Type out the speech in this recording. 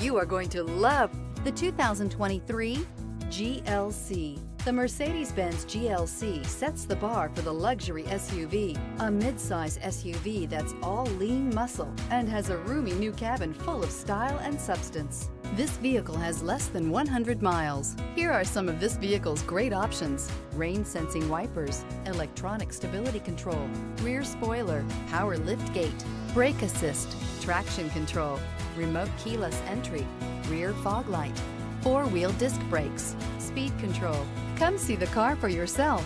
You are going to love the 2023 GLC. The Mercedes-Benz GLC sets the bar for the luxury SUV, a midsize SUV that's all lean muscle and has a roomy new cabin full of style and substance. This vehicle has less than 100 miles. Here are some of this vehicle's great options: rain sensing wipers, electronic stability control, rear spoiler, power lift gate, brake assist, traction control, remote keyless entry, rear fog light, four-wheel disc brakes, speed control. Come see the car for yourself.